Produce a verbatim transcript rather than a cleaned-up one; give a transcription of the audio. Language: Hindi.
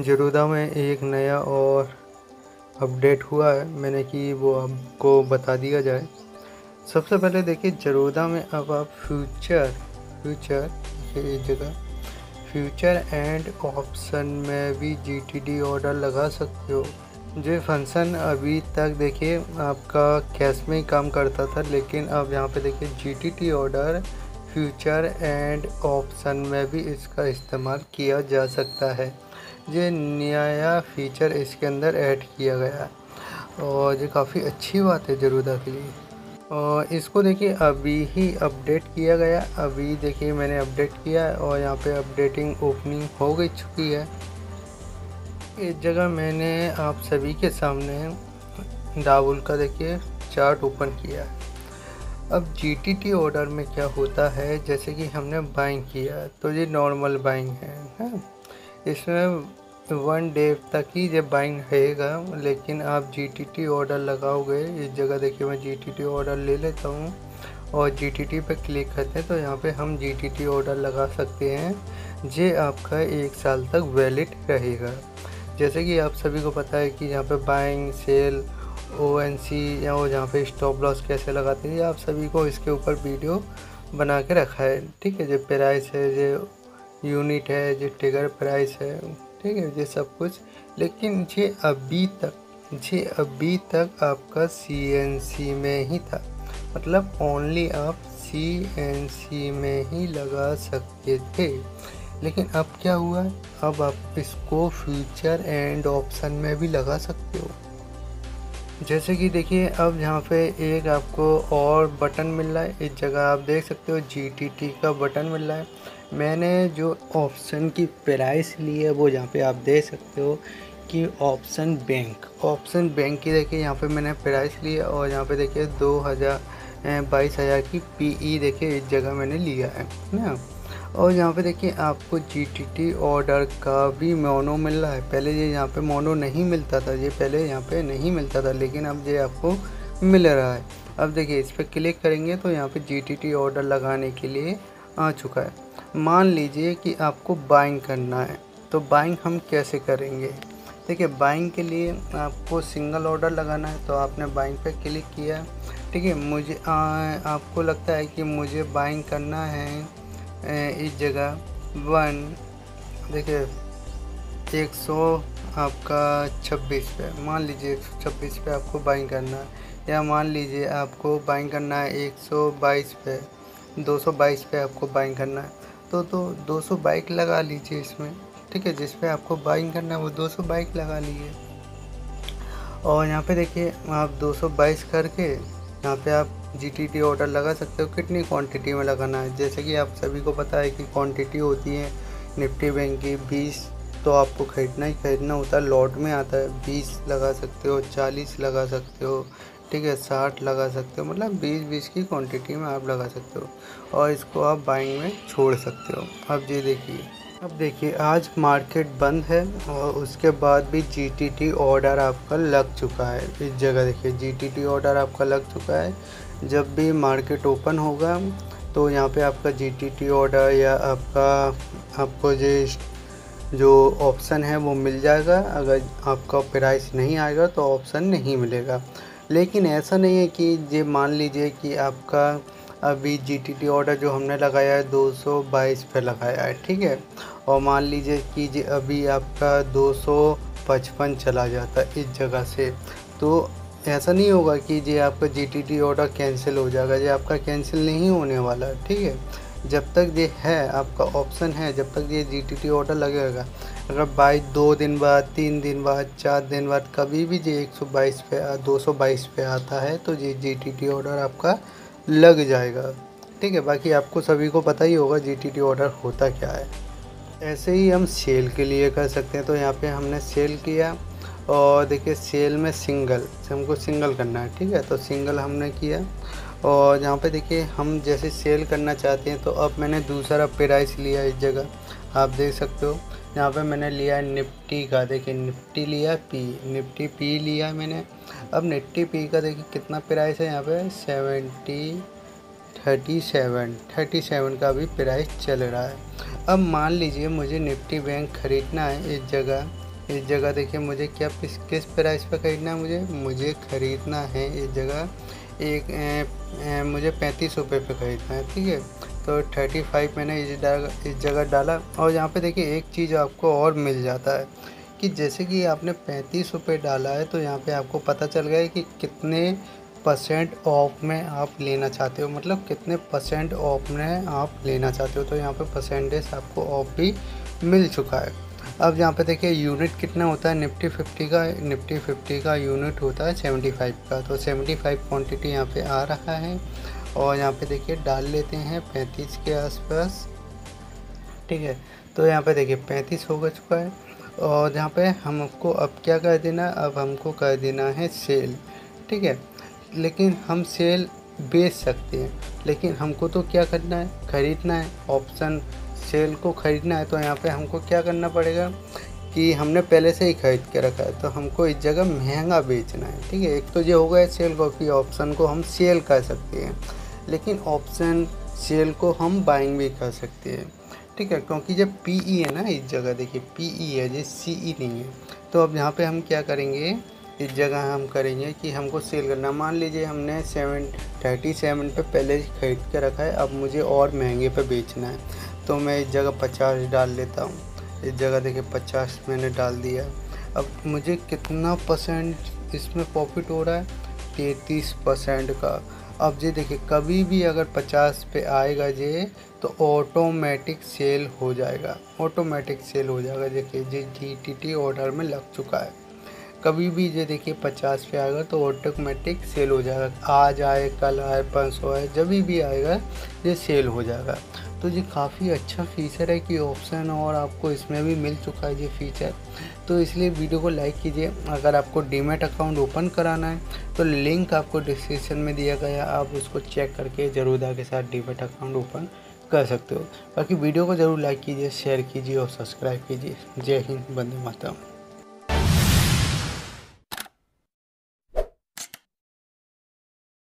ज़ीरोधा में एक नया और अपडेट हुआ है, मैंने कि वो आपको बता दिया जाए। सबसे पहले देखिए ज़ीरोधा में अब आप फ्यूचर फ्यूचर ये जगह फ्यूचर एंड ऑप्शन में भी जीटीटी ऑर्डर लगा सकते हो। जो फंक्शन अभी तक देखिए आपका कैश में ही काम करता था, लेकिन अब यहाँ पे देखिए GTT order future and option में भी इसका इस्तेमाल किया जा सकता है। ये नया फीचर इसके अंदर ऐड किया गया है और ये काफ़ी अच्छी बात है ज़ीरोधा के लिए। और इसको देखिए अभी ही अपडेट किया गया, अभी देखिए मैंने अपडेट किया है और यहाँ पे अपडेटिंग ओपनिंग हो गई चुकी है। इस जगह मैंने आप सभी के सामने डाबुल का देखिए चार्ट ओपन किया है। अब जीटीटी ऑर्डर में क्या होता है, जैसे कि हमने बाइंग किया तो ये नॉर्मल बाइंग है, है? इसमें वन डे तक ही ये बाइंग रहेगा, लेकिन आप जीटीटी ऑर्डर लगाओगे। इस जगह देखिए मैं जीटीटी ऑर्डर ले लेता हूँ और जीटीटी पे क्लिक करते हैं तो यहाँ पे हम जीटीटी ऑर्डर लगा सकते हैं। ये आपका एक साल तक वैलिड रहेगा। जैसे कि आप सभी को पता है कि यहाँ पे बाइंग, सेल, ओएनसी या यहाँ पे स्टॉप लॉस कैसे लगाते हैं, आप सभी को इसके ऊपर वीडियो बना के रखा है। ठीक है, जो प्राइस है, जो यूनिट है, जो टिगर प्राइस है, ठीक है, ये सब कुछ। लेकिन ये अभी तक ये अभी तक आपका सीएनसी में ही था, मतलब ओनली आप सीएनसी में ही लगा सकते थे। लेकिन अब क्या हुआ, अब आप इसको फ्यूचर एंड ऑप्शन में भी लगा सकते हो। जैसे कि देखिए अब यहाँ पे एक आपको और बटन मिल रहा है, इस जगह आप देख सकते हो जीटीटी का बटन मिल रहा है। मैंने जो ऑप्शन की प्राइस ली है वो यहाँ पे आप देख सकते हो कि ऑप्शन बैंक ऑप्शन बैंक की देखिए यहाँ पे मैंने प्राइस ली है और यहाँ पे देखिए दो हज़ार बाईस हज़ार की पीई देखिए इस जगह मैंने लिया है ना। और यहाँ पे देखिए आपको जीटीटी ऑर्डर का भी मोनो मिल रहा है। पहले ये यहाँ पे मोनो नहीं मिलता था, ये पहले यहाँ पे नहीं मिलता था, लेकिन अब ये आपको मिल रहा है। अब देखिए इस पर क्लिक करेंगे तो यहाँ पे जीटीटी ऑर्डर लगाने के लिए आ चुका है। मान लीजिए कि आपको बाइंग करना है, तो बाइंग हम कैसे करेंगे। देखिए बाइंग के लिए आपको सिंगल ऑर्डर लगाना है, तो आपने बाइंग पर क्लिक किया। ठीक है, मुझे आ, आपको लगता है कि मुझे बाइंग करना है इस जगह वन देखिए एक सौ आपका छब्बीस पे, मान लीजिए एक सौ छब्बीस पे आपको बाइंग करना है, या मान लीजिए आपको बाइंग करना है एक सौ बाईस पे दो सौ बाईस पे आपको बाइंग करना है, तो तो दो सौ बाइक लगा लीजिए इसमें। ठीक है, जिस पे आपको बाइंग करना है वो दो सौ बाइक लगा लीजिए। और यहाँ पे देखिए आप दो सौ बाईस करके यहाँ पे आप जीटीटी ऑर्डर लगा सकते हो। कितनी क्वांटिटी में लगाना है, जैसे कि आप सभी को पता है कि क्वांटिटी होती है निफ्टी बैंक की बीस, तो आपको खरीदना ही खरीदना होता है, लॉट में आता है। बीस लगा सकते हो, चालीस लगा सकते हो, ठीक है, साठ लगा सकते हो, मतलब बीस बीस की क्वांटिटी में आप लगा सकते हो और इसको आप बाइंग में छोड़ सकते हो। अब ये देखिए अब देखिए आज मार्केट बंद है और उसके बाद भी जीटीटी ऑर्डर आपका लग चुका है। इस जगह देखिए जीटीटी ऑर्डर आपका लग चुका है। जब भी मार्केट ओपन होगा तो यहाँ पे आपका जीटीटी ऑर्डर या आपका आपको ये जो ऑप्शन है वो मिल जाएगा। अगर आपका प्राइस नहीं आएगा तो ऑप्शन नहीं मिलेगा। लेकिन ऐसा नहीं है कि ये मान लीजिए कि आपका अभी जीटीटी ऑर्डर जो हमने लगाया है दो सौ बाईस पे लगाया है, ठीक है, और मान लीजिए कि जी अभी आपका दो सौ पचपन चला जाता है इस जगह से, तो ऐसा नहीं होगा कि जी आपका जीटीटी ऑर्डर कैंसिल हो जाएगा। ये आपका कैंसिल नहीं होने वाला, ठीक है। जब तक ये है आपका ऑप्शन है, जब तक ये जीटीटी ऑर्डर लगेगा, अगर बाई दो दिन बाद, तीन दिन बाद, चार दिन बाद कभी भी ये एक सौ बाईस पे दो सौ बाईस पे आता है तो ये जीटीटी ऑर्डर आपका लग जाएगा। ठीक है, बाकी आपको सभी को पता ही होगा जीटीटी ऑर्डर होता क्या है। ऐसे ही हम सेल के लिए कर सकते हैं, तो यहाँ पे हमने सेल किया और देखिए सेल में सिंगल से हमको सिंगल करना है, ठीक है, तो सिंगल हमने किया। और यहाँ पे देखिए हम जैसे सेल करना चाहते हैं, तो अब मैंने दूसरा प्राइस लिया इस जगह आप देख सकते हो। यहाँ पे मैंने लिया निफ्टी का, देखिए निफ्टी लिया पी निफ्टी पी लिया मैंने। अब निफ्टी पी का देखिए कितना प्राइस है यहाँ पे seventy thirty seven thirty seven का भी प्राइस चल रहा है। अब मान लीजिए मुझे निफ्टी बैंक खरीदना है, इस जगह इस जगह देखिए मुझे क्या किस प्राइस पर खरीदना है, मुझे मुझे खरीदना है इस जगह एक ए, ए, मुझे पैंतीस रुपये पर खरीदना है, ठीक है। तो थर्टी फाइव मैंने इस जगह इस जगह डाला और यहाँ पे देखिए एक चीज़ आपको और मिल जाता है कि जैसे कि आपने पैंतीस रुपये डाला है तो यहाँ पे आपको पता चल गया है कि कितने परसेंट ऑफ में आप लेना चाहते हो, मतलब कितने परसेंट ऑफ में आप लेना चाहते हो। तो यहाँ पे परसेंटेज आपको ऑफ भी मिल चुका है। अब यहाँ पे देखिए यूनिट कितना होता है निफ्टी फिफ्टी का, निफ्टी फिफ्टी का यूनिट होता है सेवेंटी फाइव का। तो सेवेंटी फाइव क्वान्टिटी यहाँ पर आ रहा है और यहाँ पर देखिए डाल लेते हैं पैंतीस के आसपास, ठीक है। तो यहाँ पर देखिए पैंतीस हो चुका है और यहाँ पे हमको अब क्या कर देना, अब हमको कर देना है सेल, ठीक है। लेकिन हम सेल बेच सकते हैं, लेकिन हमको तो क्या करना है, ख़रीदना है, ऑप्शन सेल को ख़रीदना है। तो यहाँ पे हमको क्या करना पड़ेगा कि हमने पहले से ही ख़रीद के रखा है तो हमको इस जगह महंगा बेचना है, ठीक है। एक तो ये हो गया सेल को कि ऑप्शन को हम सेल कर सकते हैं, लेकिन ऑप्शन सेल को हम बाइंग भी कर सकते हैं, ठीक है, क्योंकि जब पीई है ना इस जगह देखिए पीई है, ये सीई नहीं है। तो अब यहाँ पे हम क्या करेंगे, इस जगह हम करेंगे कि हमको सेल करना। मान लीजिए हमने सेवन थर्टी सेवन पर पहले ख़रीद के रखा है, अब मुझे और महंगे पे बेचना है। तो मैं इस जगह पचास डाल लेता हूँ, इस जगह देखिए पचास मैंने डाल दिया। अब मुझे कितना परसेंट इसमें प्रॉफिट हो रहा है, तैंतीस परसेंट का। अब ये देखिए कभी भी अगर पचास पे आएगा ये तो ऑटोमेटिक सेल हो जाएगा, ऑटोमेटिक सेल हो जाएगा। देखिए ये जीटीटी ऑर्डर में लग चुका है, कभी भी ये देखिए पचास पे आएगा तो ऑटोमेटिक सेल हो जाएगा। आज आए, कल आए, पाँच सौ आए, जब भी आएगा ये सेल हो जाएगा। तो ये काफ़ी अच्छा फीचर है कि ऑप्शन और आपको इसमें भी मिल चुका है ये फीचर। तो इसलिए वीडियो को लाइक कीजिए। अगर आपको डीमेट अकाउंट ओपन कराना है तो लिंक आपको डिस्क्रिप्शन में दिया गया, आप उसको चेक करके ज़रोधा के साथ डीमेट अकाउंट ओपन कर सकते हो। बाकी वीडियो को ज़रूर लाइक कीजिए, शेयर कीजिए और सब्सक्राइब कीजिए। जय हिंद, वंदे मातरम।